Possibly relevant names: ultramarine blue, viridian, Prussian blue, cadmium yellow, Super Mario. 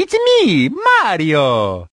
It's me, Mario.